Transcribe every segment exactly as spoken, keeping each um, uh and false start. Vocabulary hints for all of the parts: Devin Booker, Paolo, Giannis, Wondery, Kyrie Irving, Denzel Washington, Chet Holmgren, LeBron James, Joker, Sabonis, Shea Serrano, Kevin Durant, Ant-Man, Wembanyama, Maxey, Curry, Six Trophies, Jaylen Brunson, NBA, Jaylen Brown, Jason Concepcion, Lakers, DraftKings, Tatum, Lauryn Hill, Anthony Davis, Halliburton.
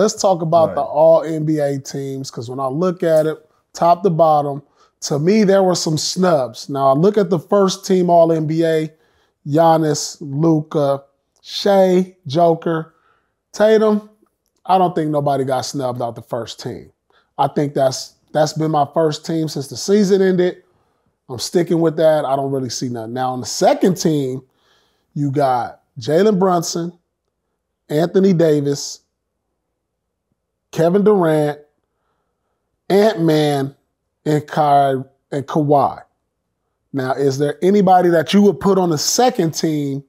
let's talk about right. the all N B A teams, because when I look at it, top to bottom, to me, there were some snubs. Now, I look at the first team all N B A, Giannis, Luka, Shea, Joker, Tatum. I don't think nobody got snubbed out the first team. I think that's that's been my first team since the season ended. I'm sticking with that. I don't really see nothing. Now, on the second team, you got Jaylen Brunson, Anthony Davis, Kevin Durant, Ant-Man, and Kyrie and Kawhi. Now, is there anybody that you would put on the second team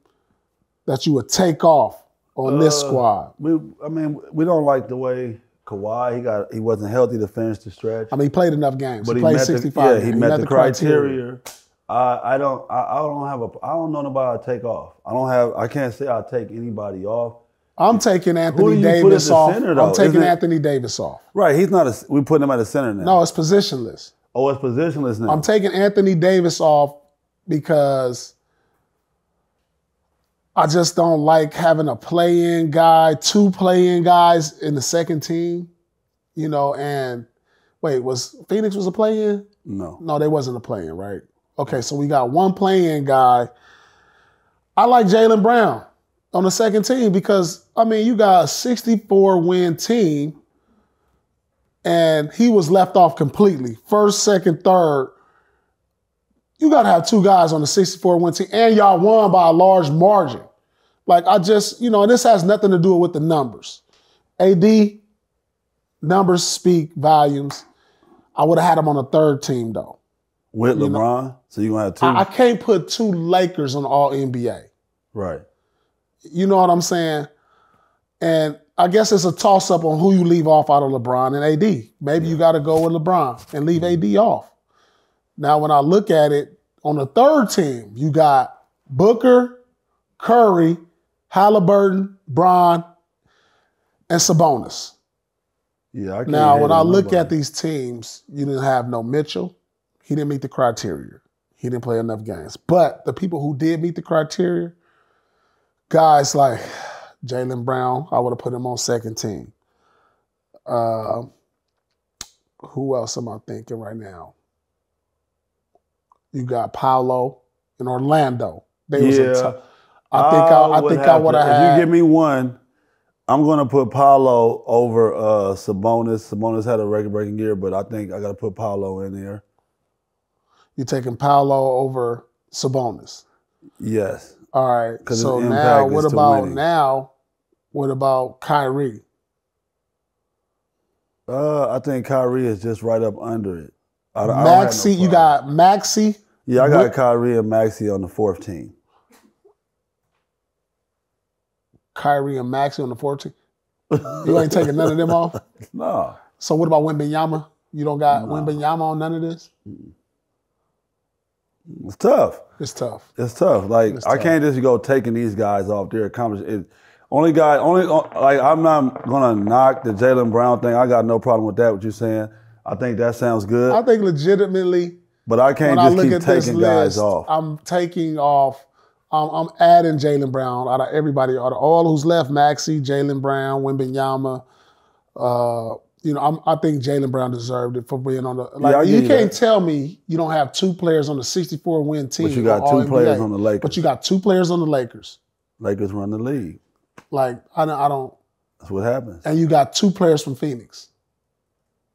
that you would take off on uh, this squad? We, I mean, we don't like the way Kawhi, he got he wasn't healthy to finish the stretch. I mean, he played enough games. But he, he played sixty-five. The, yeah, he, he met, met the, the criteria. criteria. I, I don't I, I don't have a I don't know nobody I take off. I don't have I can't say I take anybody off. I'm taking Anthony Davis off. Center, I'm taking it, Anthony Davis off. Right, he's not a, we're putting him at the center now. No, it's positionless. Oh, it's positionless now. I'm taking Anthony Davis off because I just don't like having a play-in guy, two play-in guys in the second team, you know, and wait, was Phoenix was a play-in? No. No, they wasn't a play-in, right? Okay, so we got one play-in guy. I like Jaylen Brown on the second team because, I mean, you got a sixty-four win team, and he was left off completely. First, second, third. You got to have two guys on the sixty-four win team, and y'all won by a large margin. Like, I just, you know, and this has nothing to do with the numbers. A D, numbers speak volumes. I would have had him on the third team, though. With you LeBron? Know? So you're going to have two? I, I can't put two Lakers on all N B A. Right. You know what I'm saying? And I guess it's a toss-up on who you leave off out of LeBron and A D. Maybe yeah. you got to go with LeBron and leave A D off. Now, when I look at it, on the third team, you got Booker, Curry, Halliburton, Bron, and Sabonis. Yeah, I can't Now, when I look nobody. at these teams, you didn't have no Mitchell. He didn't meet the criteria. He didn't play enough games. But the people who did meet the criteria, guys like Jaylen Brown, I would have put him on second team. Uh, who else am I thinking right now? You got Paolo in Orlando. They yeah. was a t- I think I, I think I would have had. If you give me one, I'm going to put Paolo over uh, Sabonis. Sabonis had a record-breaking year, but I think I got to put Paolo in there. You're taking Paolo over Sabonis? Yes. All right. So now, what about now? What about Kyrie? Uh, I think Kyrie is just right up under it. I, Maxey, I no you got Maxey. Yeah, I got Book. Kyrie and Maxey on the fourth team. Kyrie and Maxey on the fourth team. You ain't taking none of them off. No. So what about Wembanyama? You don't got no. Wembanyama on none of this. Mm-mm. It's tough. It's tough. It's tough. Like it's tough. I can't just go taking these guys off their accomplishments. Only guy, only like I'm not gonna knock the Jaylen Brown thing. I got no problem with that. What you're saying, I think that sounds good. I think legitimately, but I can't just I keep taking list, guys off. I'm taking off. I'm, I'm adding Jaylen Brown out of everybody, out of all who's left. Maxey, Jaylen Brown, Wembanyama. Uh, You know, I'm, I think Jaylen Brown deserved it for being on the like. Yeah, you can't that. tell me you don't have two players on the sixty-four win team. But you got two players on the Lakers. But you got two players on the Lakers. Lakers run the league. Like I don't, I don't. That's what happens. And you got two players from Phoenix.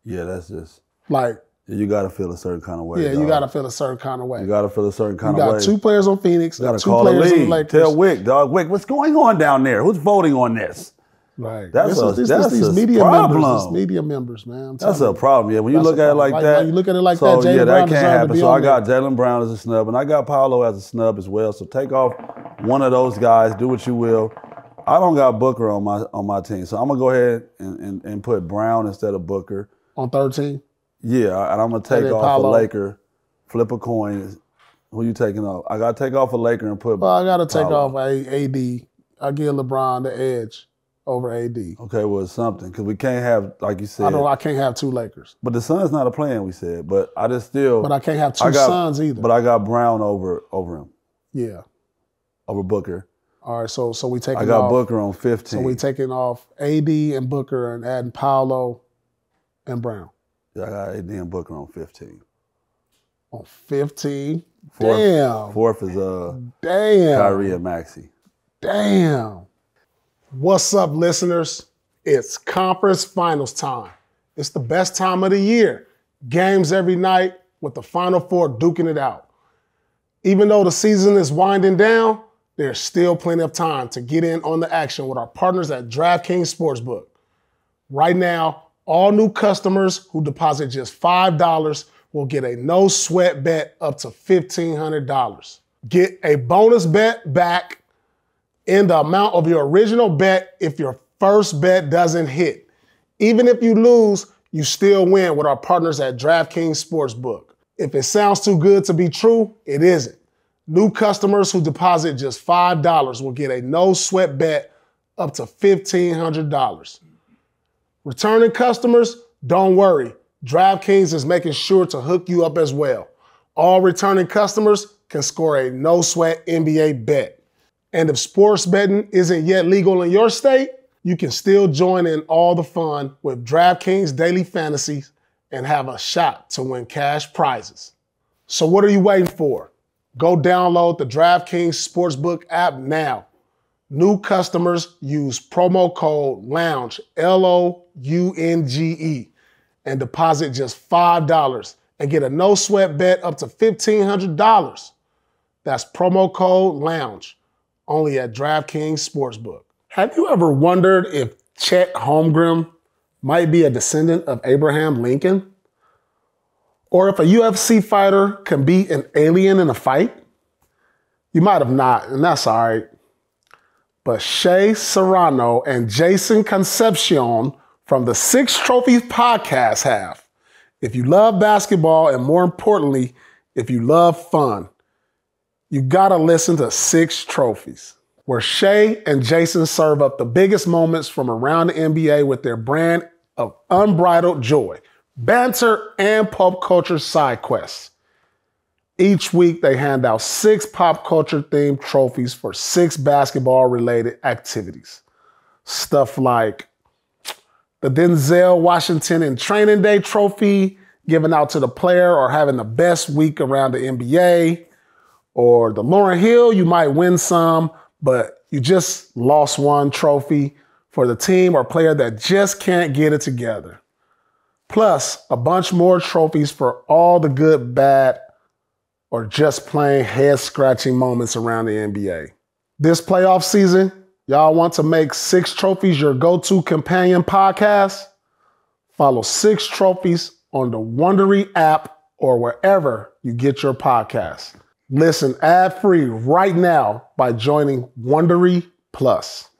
Yeah, that's just like you got to feel a certain kind of way. Yeah, dog. you got to feel a certain kind of way. You got to feel a certain kind you of way. You got two players on Phoenix. You got to call the league. On the Lakers. Tell Wick, dog. Wick, what's going on down there? Who's voting on this? Like that's a, this, that's these a media problem. Members, these media members, man. That's you. a problem. Yeah, when you that's look at it like, like that, like, you look at it like so, that. Jaylen yeah, Brown that can't happen. So I got Jaylen Brown as a snub, and I got Paolo as a snub as well. So take off one of those guys. Do what you will. I don't got Booker on my on my team, so I'm gonna go ahead and and, and put Brown instead of Booker on thirteen. Yeah, and I'm gonna take off Paolo. a Laker. Flip a coin. Who you taking off? I gotta take off a Laker and put. Well, I gotta take Paolo. off A D. I give LeBron the edge over A D. Okay, well, it's something. Because we can't have, like you said. I don't, I can't have two Lakers. But the Suns not a plan, we said. But I just still. But I can't have two got, Suns either. But I got Brown over over him. Yeah. Over Booker. All right, so so we taking off. I got off, Booker on fifteen. So we taking off A D and Booker and adding Paolo and Brown. Yeah, I got A D and Booker on fifteen. On fifteen? Fourth, Damn. Fourth is uh, Damn. Kyrie and Maxey. Damn. What's up, listeners? It's conference finals time. It's the best time of the year. Games every night with the Final Four duking it out. Even though the season is winding down, there's still plenty of time to get in on the action with our partners at DraftKings Sportsbook. Right now, all new customers who deposit just five dollars will get a no-sweat bet up to fifteen hundred dollars. Get a bonus bet back in the amount of your original bet if your first bet doesn't hit. Even if you lose, you still win with our partners at DraftKings Sportsbook. If it sounds too good to be true, it isn't. New customers who deposit just five dollars will get a no-sweat bet up to fifteen hundred dollars. Returning customers, don't worry. DraftKings is making sure to hook you up as well. All returning customers can score a no-sweat N B A bet. And if sports betting isn't yet legal in your state, you can still join in all the fun with DraftKings Daily Fantasies and have a shot to win cash prizes. So what are you waiting for? Go download the DraftKings Sportsbook app now. New customers use promo code LOUNGE, L O U N G E, and deposit just five dollars and get a no-sweat bet up to fifteen hundred dollars. That's promo code LOUNGE, only at DraftKings Sportsbook. Have you ever wondered if Chet Holmgren might be a descendant of Abraham Lincoln? Or if a U F C fighter can beat an alien in a fight? You might have not, and that's all right. But Shea Serrano and Jason Concepcion from the Six Trophies podcast have. If you love basketball, and more importantly, if you love fun, you gotta listen to Six Trophies, where Shea and Jason serve up the biggest moments from around the N B A with their brand of unbridled joy, banter, and pop culture side quests. Each week, they hand out six pop culture-themed trophies for six basketball-related activities. Stuff like the Denzel Washington and Training Day trophy, given out to the player or having the best week around the N B A, or the Lauryn Hill, you might win some, but you just lost one trophy for the team or player that just can't get it together. Plus, a bunch more trophies for all the good, bad, or just plain head-scratching moments around the N B A. This playoff season, y'all want to make Six Trophies your go-to companion podcast? Follow Six Trophies on the Wondery app or wherever you get your podcasts. Listen ad-free right now by joining Wondery Plus.